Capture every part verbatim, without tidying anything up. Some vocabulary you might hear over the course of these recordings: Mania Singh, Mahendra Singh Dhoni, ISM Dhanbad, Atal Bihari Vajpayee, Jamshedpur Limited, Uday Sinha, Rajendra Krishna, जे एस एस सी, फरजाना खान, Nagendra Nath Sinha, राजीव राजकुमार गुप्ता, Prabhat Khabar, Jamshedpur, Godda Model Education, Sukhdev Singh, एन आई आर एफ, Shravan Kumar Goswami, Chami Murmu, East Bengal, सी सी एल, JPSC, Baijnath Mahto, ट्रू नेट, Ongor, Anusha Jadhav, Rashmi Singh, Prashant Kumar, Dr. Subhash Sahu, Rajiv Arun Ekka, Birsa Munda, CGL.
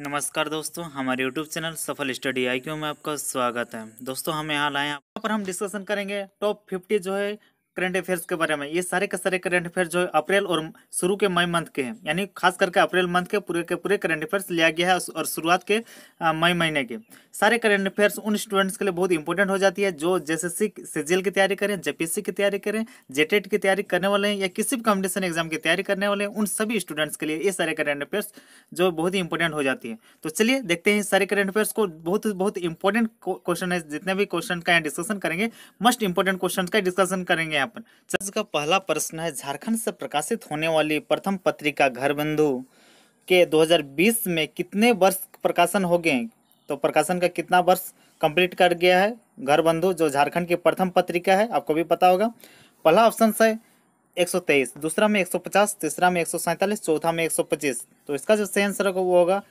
नमस्कार दोस्तों, हमारे YouTube channel Safal study I Q में आपका स्वागत है। दोस्तों हम यहाँ लाए हैं, यहाँ पर हम डिस्कशन करेंगे टॉप फिफ्टी जो है करंट अफेयर्स के बारे में। ये सारे के सारे करंट अफेयर्स जो है अप्रैल और शुरू के मई मंथ के हैं, यानी खास करके अप्रैल मंथ के पूरे के पूरे करंट अफेयर्स लिया गया है और शुरुआत के मई महीने के सारे करंट अफेयर्स उन स्टूडेंट्स के लिए बहुत इंपॉर्टेंट हो जाती है जो जेएसएससी सीजीएल की तैयारी करें, जेपीएससी की तैयारी करें, जे-टेट की तैयारी करने वाले हैं या किसी भी कॉम्पिटिशन एग्जाम की तैयारी करने वाले हैं। उन सभी स्टूडेंट्स के लिए ये सारे करंट अफेयर्स जो बहुत ही इंपॉर्टेंट हो जाती है। तो चलिए देखते हैं सारे करंट अफेयर्स को। बहुत बहुत इंपॉर्टेंट क्वेश्चन है, जितने भी क्वेश्चन का यहाँ डिस्कशन करेंगे मोस्ट इंपॉर्टेंट क्वेश्चन का डिस्कशन करेंगे। चर्चा का पहला प्रश्न है, झारखंड से प्रकाशित होने वाली प्रथम पत्रिका घर बंधु के दो हज़ार बीस में कितने वर्ष प्रकाशन हो गए? तो प्रकाशन का कितना वर्ष कंप्लीट कर गया है घर बंधु, जो झारखंड की प्रथम पत्रिका है, आपको भी पता होगा। पहला ऑप्शन है एक सौ तेईस, दूसरा में एक सौ पचास, तीसरा में एक सौ सैंतालीस, चौथा में एक सौ पच्चीस। तो इसका जो सही आंसर होगा वो होगा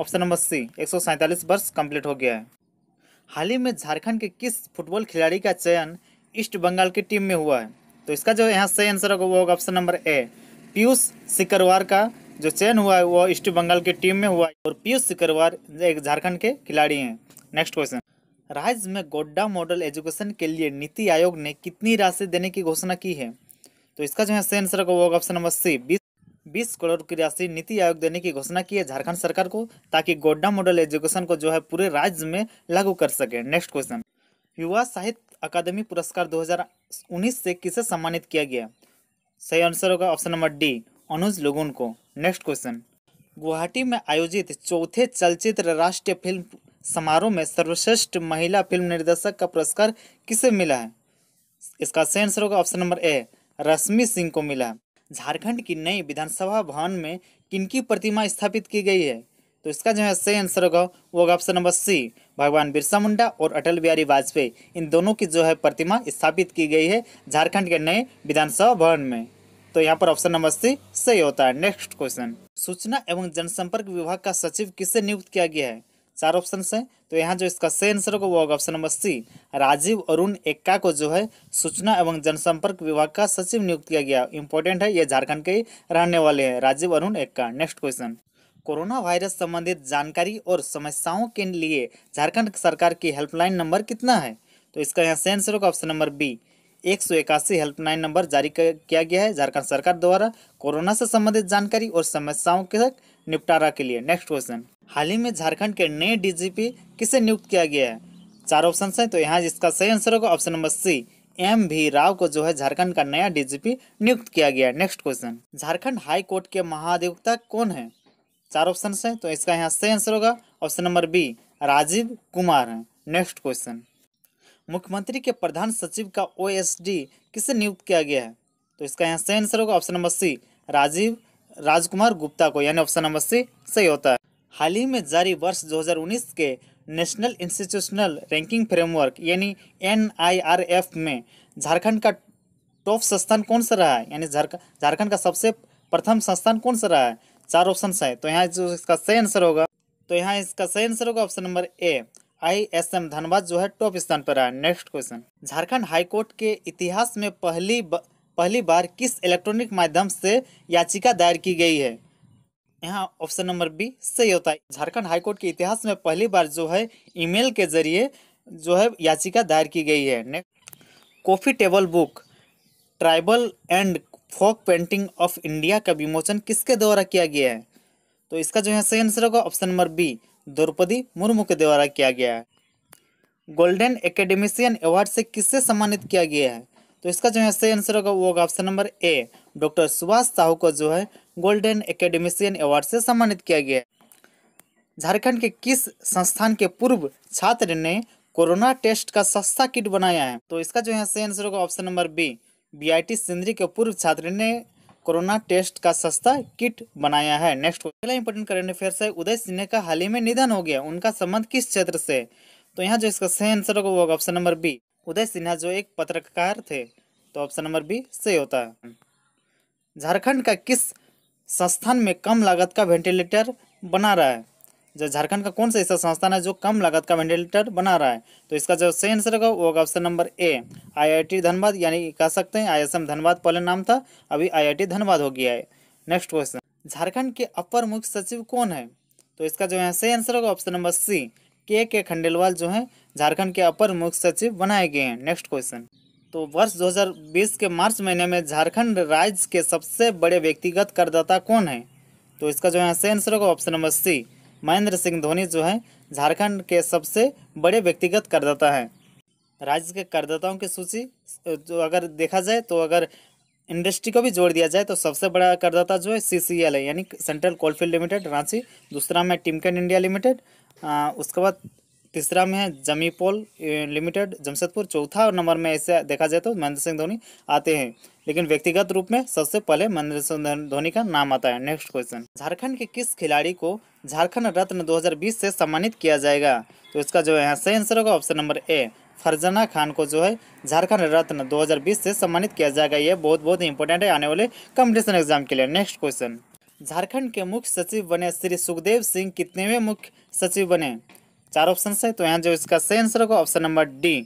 ऑप्शन नंबर सी, एक सौ सैंतालीस वर्ष कंप्लीट हो गया है। हाल ही में झारखंड के किस फुटबॉल खिलाड़ी का चयन ईस्ट बंगाल की टीम में हुआ है? तो इसका जो यहाँ सही आंसर होगा वो होगा option number A, Piyush Sikarwar का जो चयन हुआ है वो ईस्ट बंगाल की टीम में हुआ है और पीयूष सिकरवार एक झारखंड के खिलाड़ी हैं। नेक्स्ट क्वेश्चन, राज्य में गोड्डा मॉडल एजुकेशन के लिए नीति आयोग ने कितनी राशि देने की घोषणा की है? तो इसका जो है सही आंसर होगा वो होगा ऑप्शन नंबर सी, बीस बीस करोड़ की राशि नीति आयोग देने की घोषणा की है झारखंड सरकार को, ताकि गोड्डा मॉडल एजुकेशन को जो है पूरे राज्य में लागू कर सके। नेक्स्ट क्वेश्चन, युवा साहित्य अकादमी पुरस्कार दो हज़ार उन्नीस से किसे सम्मानित किया गया? सही आंसर होगा option number D, Anuj Lugun को। नेक्स्ट क्वेश्चन, गुवाहाटी में आयोजित चौथे चलचित्र राष्ट्रीय फिल्म समारोह में सर्वश्रेष्ठ महिला फिल्म निर्देशक का पुरस्कार किसे मिला है? इसका सही आंसर होगा option number A, Rashmi Singh को मिला है। झारखंड की नई विधानसभा भवन में किनकी प्रतिमा स्थापित की गई है? तो इसका जो है सही आंसर होगा वो होगा ऑप्शन नंबर सी, भगवान बिरसा मुंडा और अटल बिहारी वाजपेयी, इन दोनों की जो है प्रतिमा स्थापित की गई है झारखंड के नए विधानसभा भवन में। तो यहाँ पर ऑप्शन नंबर सी सही होता है। नेक्स्ट क्वेश्चन, सूचना एवं जनसंपर्क विभाग का सचिव किसे नियुक्त किया गया है? चार ऑप्शन हैं, तो यहाँ जो इसका सही आंसर होगा वो होगा option number C, Rajiv Arun Ekka को जो है सूचना एवं जनसंपर्क विभाग का सचिव नियुक्त किया गया। इंपॉर्टेंट है, ये झारखंड के ही रहने वाले हैं, Rajiv Arun Ekka. Next question, corona virus संबंधित जानकारी और समस्याओं के लिए झारखंड सरकार की हेल्पलाइन नंबर कितना है? तो इसका यहाँ सही आंसर होगा ऑप्शन नंबर बी, एक सौ इक्यासी हेल्पलाइन नंबर जारी किया गया है झारखंड सरकार द्वारा कोरोना से संबंधित जानकारी और समस्याओं के निपटारा के लिए। नेक्स्ट क्वेश्चन, हाल ही में झारखंड के नए डीजीपी किसे नियुक्त किया गया है? चार ऑप्शन हैं, तो यहाँ इसका सही आंसर होगा option number C, M V Rao को जो है झारखंड का नया डीजीपी नियुक्त किया गया है। Next question, Jharkhand high court के महाधिवक्ता कौन है? चार ऑप्शन हैं, तो इसका यहाँ सही आंसर होगा option number B, Rajiv Kumar है। नेक्स्ट क्वेश्चन, मुख्यमंत्री के प्रधान सचिव का ओएसडी किसे नियुक्त किया गया है? तो इसका यहाँ सही आंसर होगा option number C, राजीव राजकुमार गुप्ता को, यानी ऑप्शन नंबर सी सही होता है। हाल ही में जारी वर्ष दो हज़ार उन्नीस के नेशनल इंस्टीट्यूशनल रैंकिंग फ्रेमवर्क यानी एन आई आर एफ में झारखंड का टॉप संस्थान कौन सा रहा है, यानी झारखंड का सबसे प्रथम संस्थान कौन सा रहा है? चार ऑप्शन है, तो यहाँ जो इसका सही आंसर होगा तो यहाँ इसका सही आंसर होगा option number A, ISM Dhanbad जो है टॉप स्थान पर है। नेक्स्ट क्वेश्चन, झारखंड हाईकोर्ट के इतिहास में पहली ब, पहली बार किस इलेक्ट्रॉनिक माध्यम से याचिका दायर की गई है? यहाँ ऑप्शन नंबर बी सही होता है। झारखंड हाईकोर्ट के इतिहास में पहली बार जो है ईमेल के जरिए जो है याचिका दायर की गई है। Next, coffee table book tribal and folk painting of India का विमोचन किसके द्वारा किया गया है? तो इसका जो है सही आंसर होगा option number B, Draupadi Murmu के द्वारा किया गया है। गोल्डन एकेडमिशियन अवार्ड से किससे सम्मानित किया गया है? तो इसका जो है सही आंसर होगा वो होगा option number A, doctor Subhash Sahu को जो है गोल्डन एकेडमिशियन अवार्ड से सम्मानित किया गया है। झारखंड के किस संस्थान के पूर्व छात्र ने कोरोना टेस्ट का सस्ता किट बनाया है? तो इसका जो है सही आंसर होगा option number B, BIT Sindri के पूर्व छात्र ने कोरोना टेस्ट का सस्ता किट बनाया है। नेक्स्ट, अगला इंपॉर्टेंट करंट अफेयर्स है, उदय सिन्हा का हाल ही में निधन हो गया, उनका संबंध किस क्षेत्र से? तो यहाँ जो इसका सही आंसर होगा वो होगा option number B, Uday Sinha जो एक पत्रकार थे, तो ऑप्शन नंबर बी सही होता है। झारखंड का किस संस्थान में कम लागत का वेंटिलेटर बना रहा है? जो झारखंड का कौन सा ऐसा संस्थान है जो कम लागत का वेंटिलेटर बना रहा है? तो इसका जो सही आंसर होगा वो होगा option number A, IIT Dhanbad, यानी कह सकते हैं आईएसएम धनबाद पहले नाम था, अभी आईआईटी धनबाद हो गया है। नेक्स्ट क्वेश्चन, झारखंड के अपर मुख्य सचिव कौन है? तो इसका जो यहाँ सही आंसर होगा ऑप्शन नंबर सी, के के खंडेलवाल जो है झारखंड के अपर मुख्य सचिव बनाए गए हैं। नेक्स्ट क्वेश्चन, तो वर्ष दो हज़ार बीस के मार्च महीने में झारखंड राज्य के सबसे बड़े व्यक्तिगत करदाता कौन है? तो इसका जो यहाँ सही आंसर होगा option number C, Mahendra Singh Dhoni जो है झारखंड के सबसे बड़े व्यक्तिगत करदाता है। राज्य के करदाताओं की सूची जो अगर देखा जाए तो अगर इंडस्ट्री को भी जोड़ दिया जाए तो सबसे बड़ा करदाता जो है सी सी एल है, यानी सेंट्रल कोलफील्ड लिमिटेड रांची, दूसरा में टिमकन इंडिया लिमिटेड, आ, उसके बाद तीसरा में है जमीपोल लिमिटेड जमशेदपुर, चौथा और नंबर में ऐसे देखा जाए तो महेंद्र सिंह धोनी आते हैं, लेकिन व्यक्तिगत रूप में सबसे पहले महेंद्र सिंह धोनी का नाम आता है। नेक्स्ट क्वेश्चन, झारखंड के किस खिलाड़ी को झारखंड रत्न दो हज़ार बीस से सम्मानित किया जाएगा? तो इसका जो यहाँ सही आंसर होगा option number A, फरजाना खान को जो है झारखंड रत्न दो हज़ार बीस से सम्मानित किया जाएगा। यह बहुत बहुत इंपॉर्टेंट है आने वाले कॉम्पिटिशन एग्जाम के लिए। नेक्स्ट क्वेश्चन, झारखंड के मुख्य सचिव बने श्री सुखदेव सिंह कितनेवें मुख्य सचिव बने? चार ऑप्शन है, तो यहाँ जो इसका सही आंसर होगा ऑप्शन नंबर डी,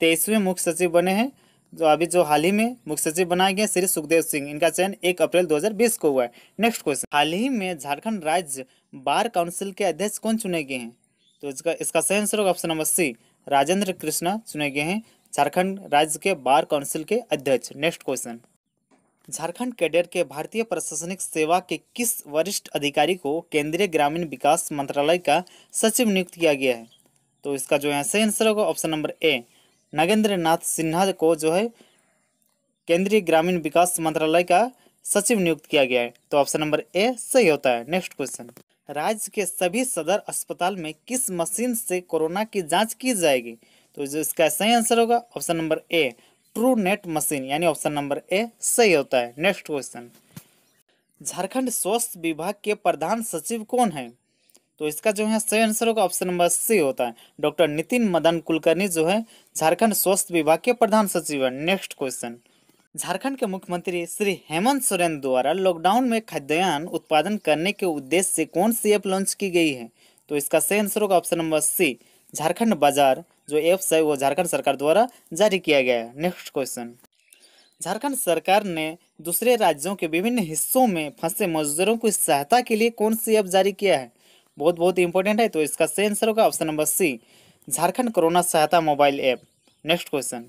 तेईसवें मुख्य सचिव बने हैं। जो अभी जो हाल ही में मुख्य सचिव बनाए गए श्री सुखदेव सिंह, इनका चयन एक अप्रैल दो हज़ार बीस को हुआ है। नेक्स्ट क्वेश्चन, हाल ही में झारखंड राज्य बार काउंसिल के अध्यक्ष कौन चुने गए हैं? तो इसका इसका सही आंसर होगा option number C, Rajendra Krishna चुने गए हैं झारखंड राज्य के बार काउंसिल के अध्यक्ष। नेक्स्ट क्वेश्चन, झारखंड कैडर के भारतीय प्रशासनिक सेवा के किस वरिष्ठ अधिकारी को केंद्रीय ग्रामीण विकास मंत्रालय का सचिव नियुक्त किया गया है? तो इसका जो है सही आंसर होगा option number A, Nagendra Nath Sinha को जो है केंद्रीय ग्रामीण विकास मंत्रालय का सचिव नियुक्त किया गया है, तो ऑप्शन नंबर ए सही होता है। नेक्स्ट क्वेश्चन, राज्य के सभी सदर अस्पताल में किस मशीन से कोरोना की जाँच की जाएगी? तो जो इसका सही आंसर होगा option number A, ट्रू नेट machine, यानी ऑप्शन नंबर ए सही होता है। नेक्स्ट क्वेश्चन, झारखंड स्वास्थ्य विभाग के प्रधान सचिव कौन है? तो इसका जो है सही आंसर होगा ऑप्शन नंबर सी होता है, डॉक्टर नितिन मदन कुलकर्णी जो है झारखंड स्वास्थ्य विभाग के प्रधान सचिव है। नेक्स्ट क्वेश्चन, झारखंड के मुख्यमंत्री श्री हेमंत सोरेन द्वारा लॉकडाउन में खाद्यान्न उत्पादन करने के उद्देश्य से कौन सी ऐप लॉन्च की गई है? तो इसका सही आंसर होगा ऑप्शन नंबर सी, झारखंड बाजार जो एप्स है वो झारखंड सरकार द्वारा जारी किया गया है। नेक्स्ट क्वेश्चन, झारखंड सरकार ने दूसरे राज्यों के विभिन्न हिस्सों में फंसे मजदूरों की सहायता के लिए कौन सी ऐप जारी किया है? बहुत बहुत इंपॉर्टेंट है, तो इसका सही आंसर होगा option number C, Jharkhand corona सहायता मोबाइल ऐप। नेक्स्ट क्वेश्चन,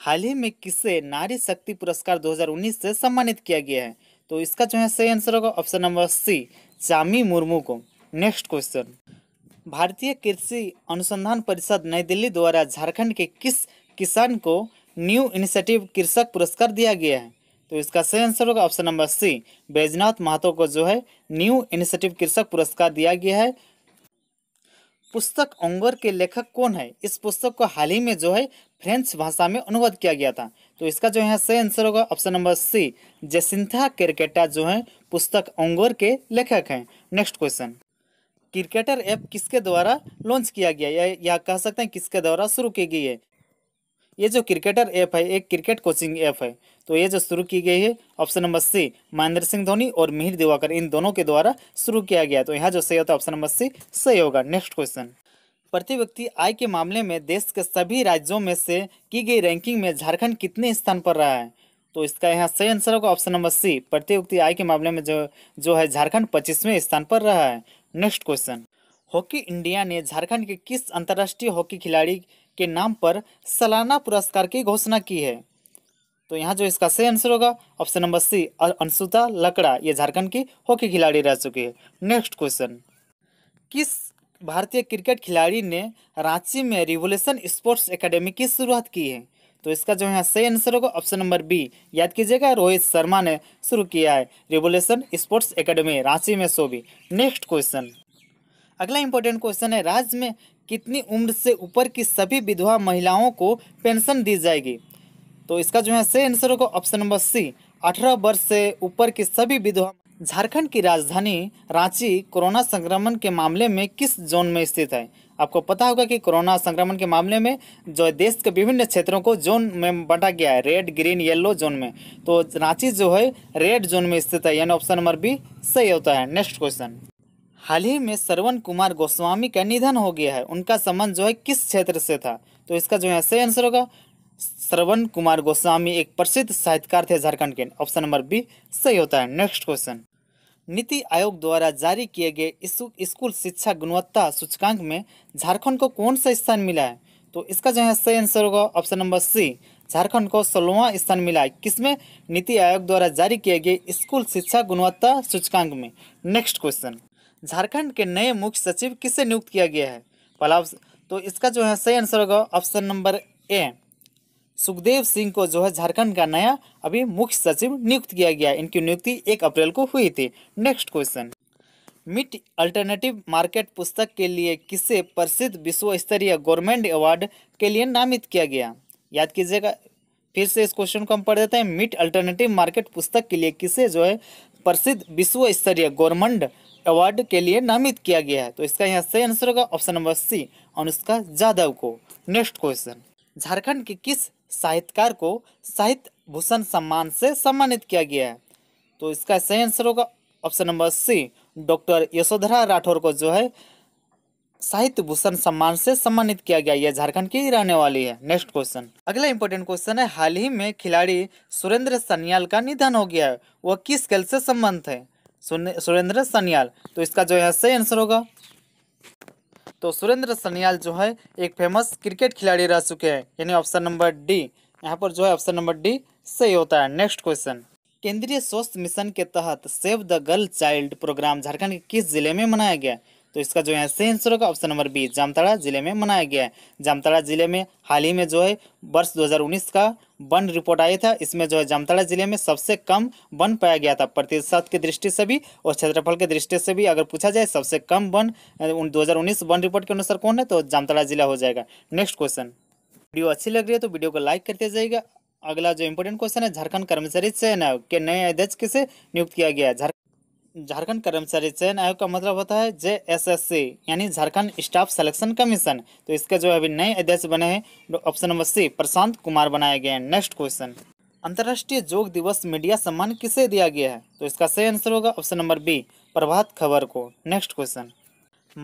हाल ही में किसे नारी शक्ति पुरस्कार दो हजार उन्नीस से सम्मानित किया गया है? तो इसका जो है सही आंसर होगा option number C, Chami Murmu को। नेक्स्ट क्वेश्चन, भारतीय कृषि अनुसंधान परिषद नई दिल्ली द्वारा झारखंड के किस किसान को न्यू इनिशिएटिव कृषक पुरस्कार दिया गया है? तो इसका सही आंसर होगा option number C, Baijnath Mahato को जो है न्यू इनिशिएटिव कृषक पुरस्कार दिया गया है। पुस्तक ओंगोर के लेखक कौन है? इस पुस्तक को हाल ही में जो है फ्रेंच भाषा में अनुवाद किया गया था, तो इसका जो है सही आंसर होगा option number C, Jacintha Kerketta जो है पुस्तक ओंगोर के लेखक हैं। नेक्स्ट क्वेश्चन, क्रिकेटर ऐप किसके द्वारा लॉन्च किया गया या, या कह सकते हैं किसके द्वारा शुरू की गई है? ये जो क्रिकेटर ऐप है एक क्रिकेट कोचिंग ऐप है, तो ये जो शुरू की गई है option number C, Mahendra Singh Dhoni और मिहिर दिवाकर इन दोनों के द्वारा शुरू किया गया, तो यहाँ जो सही होता है ऑप्शन नंबर सी सही होगा। नेक्स्ट क्वेश्चन, प्रति व्यक्ति आय के मामले में देश के सभी राज्यों में से की गई रैंकिंग में झारखंड कितने स्थान पर रहा है? तो इसका यहाँ सही आंसर होगा ऑप्शन नंबर सी, प्रति व्यक्ति आय के मामले में जो जो है झारखंड पच्चीसवें स्थान पर रहा है। नेक्स्ट क्वेश्चन, हॉकी इंडिया ने झारखंड के किस अंतर्राष्ट्रीय हॉकी खिलाड़ी के नाम पर सालाना पुरस्कार की घोषणा की है? तो यहाँ जो इसका सही आंसर होगा ऑप्शन नंबर सी, अंशुता लकड़ा, ये झारखंड की हॉकी खिलाड़ी रह चुकी है। नेक्स्ट क्वेश्चन, किस भारतीय क्रिकेट खिलाड़ी ने रांची में रिवोल्यूशन स्पोर्ट्स एकेडमी की शुरुआत की है? तो इसका जो है सही आंसर होगा ऑप्शन नंबर बी, याद कीजिएगा रोहित शर्मा ने शुरू किया है रिवोल्यूशन स्पोर्ट्स एकेडमी रांची में सोबी। नेक्स्ट क्वेश्चन, अगला इंपॉर्टेंट क्वेश्चन है, राज्य में कितनी उम्र से ऊपर की सभी विधवा महिलाओं को पेंशन दी जाएगी? तो इसका जो है सही आंसर होगा ऑप्शन नंबर सी, अठारह वर्ष से ऊपर की सभी विधवा। झारखंड की राजधानी रांची कोरोना संक्रमण के मामले में किस जोन में स्थित है? आपको पता होगा कि कोरोना संक्रमण के मामले में जो देश के विभिन्न क्षेत्रों को जोन में बांटा गया है, रेड ग्रीन येलो जोन में, तो रांची जो है रेड जोन में स्थित है, यानी ऑप्शन नंबर बी सही होता है। नेक्स्ट क्वेश्चन, हाल ही में श्रवण कुमार गोस्वामी का निधन हो गया है, उनका संबंध जो है किस क्षेत्र से था? तो इसका जो है सही आंसर होगा, श्रवण कुमार गोस्वामी एक प्रसिद्ध साहित्यकार थे झारखंड के, ऑप्शन नंबर बी सही होता है। नेक्स्ट क्वेश्चन, नीति आयोग द्वारा जारी किए गए स्कूल शिक्षा गुणवत्ता सूचकांक में झारखंड को कौन सा स्थान मिला है? तो इसका जो है सही आंसर होगा ऑप्शन नंबर सी, झारखंड को सोलहवां स्थान मिला है। किसमें? नीति आयोग द्वारा जारी किए गए स्कूल शिक्षा गुणवत्ता सूचकांक में। नेक्स्ट क्वेश्चन, झारखंड के नए मुख्य सचिव किसे नियुक्त किया गया है? पहला, तो इसका जो है सही आंसर होगा option number A, Sukhdev Singh को जो है झारखंड का नया अभी मुख्य सचिव नियुक्त किया गया। इनकी नियुक्ति एक अप्रैल को हुई थी। Next question, meat alternative market पुस्तक के लिए किसे प्रसिद्ध विश्व स्तरीय गवर्नमेंट अवार्ड के लिए नामित किया गया? याद कीजिएगा, फिर से इस क्वेश्चन को हम पढ़ देते हैं। मिट अल्टरनेटिव मार्केट पुस्तक के लिए किसे जो है प्रसिद्ध विश्व स्तरीय गवर्नमेंट अवार्ड के लिए नामित किया गया है? तो इसका यहाँ सही आंसर होगा option number C, Anushka Jadhav को। नेक्स्ट क्वेश्चन, झारखंड के किस साहित्यकार को साहित्य भूषण सम्मान से सम्मानित किया गया है? तो इसका सही आंसर होगा option number C, doctor Yashodhara Rathore को जो है साहित्य भूषण सम्मान से सम्मानित किया गया। यह झारखंड की रहने वाली है। नेक्स्ट क्वेश्चन, अगला इंपॉर्टेंट क्वेश्चन है, हाल ही में खिलाड़ी सुरेंद्र सन्याल का निधन हो गया है, वह किस खेल से संबंध है? सुरेंद्र सन्याल, तो इसका जो है सही आंसर होगा, तो सुरेंद्र सन्याल जो है एक फेमस क्रिकेट खिलाड़ी रह चुके हैं, यानी ऑप्शन नंबर डी, यहाँ पर जो है ऑप्शन नंबर डी सही होता है। नेक्स्ट क्वेश्चन, केंद्रीय स्वास्थ्य मिशन के तहत save the girl child programme Jharkhand के किस जिले में मनाया गया? तो इसका जो है सही आंसर होगा ऑप्शन नंबर बी, जामताड़ा जिले में मनाया गया है। जामताड़ा जिले में हाल ही में जो है वर्ष दो हज़ार उन्नीस का वन रिपोर्ट आया था, इसमें जो है जामताड़ा जिले में सबसे कम वन पाया गया था, प्रतिशत की दृष्टि से भी और क्षेत्रफल के दृष्टि से भी। अगर पूछा जाए सबसे कम वन दो हज़ार उन्नीस वन रिपोर्ट के अनुसार कौन है, तो जामताड़ा जिला हो जाएगा। नेक्स्ट क्वेश्चन, वीडियो अच्छी लग रही है तो वीडियो को लाइक करते जाइएगा। अगला जो इंपॉर्टेंट क्वेश्चन है, झारखंड कर्मचारी चयन आयोग के नए अध्यक्ष किसे नियुक्त किया गया है? झारखंड कर्मचारी चयन आयोग का मतलब होता है जे एस एस सी, यानी झारखंड स्टाफ सिलेक्शन कमीशन। तो इसके जो अभी नए अध्यक्ष बने हैं option number C, Prashant Kumar बनाए गए हैं। नेक्स्ट क्वेश्चन, अंतर्राष्ट्रीय योग दिवस मीडिया सम्मान किसे दिया गया है? तो इसका सही आंसर होगा option number B, Prabhat Khabar को। नेक्स्ट क्वेश्चन,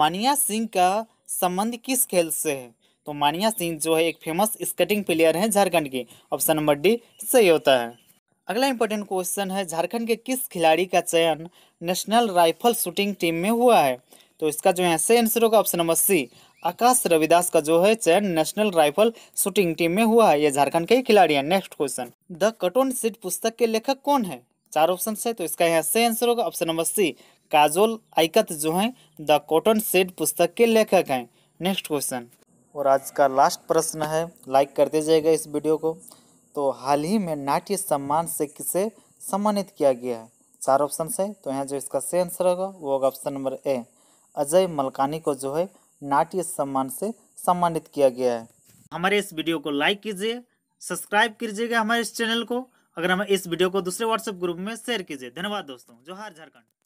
मानिया सिंह का संबंध किस खेल से है? तो मानिया सिंह जो है एक फेमस स्केटिंग प्लेयर हैं झारखंड की, ऑप्शन नंबर डी सही होता है। अगला इंपॉर्टेंट क्वेश्चन है, झारखंड के किस खिलाड़ी का चयन नेशनल राइफल शूटिंग टीम में हुआ है? तो इसका जो है सही आंसर होगा option number C, Akash Ravidas का जो है चयन नेशनल राइफल शूटिंग टीम में हुआ है। यह झारखंड के ही खिलाड़ी है। Next question, the cotton seed पुस्तक के लेखक कौन है? चार ऑप्शन है, तो इसका यहाँ सही आंसर होगा option number C, Kajol Aikat जो है द कटोन सीड पुस्तक के लेखक हैं। नेक्स्ट क्वेश्चन और आज का लास्ट प्रश्न है, लाइक करते जाइएगा इस वीडियो को। तो हाल ही में नाट्य सम्मान से किसे सम्मानित किया गया है? चार ऑप्शन है, तो यहाँ जो इसका सही आंसर होगा वो होगा option number A, Ajay Malkani को जो है नाट्य सम्मान से सम्मानित किया गया है। हमारे इस वीडियो को लाइक कीजिए, सब्सक्राइब कीजिएगा हमारे इस चैनल को, अगर हमें इस वीडियो को दूसरे व्हाट्सएप ग्रुप में शेयर कीजिए। धन्यवाद दोस्तों, जोहार झारखंड।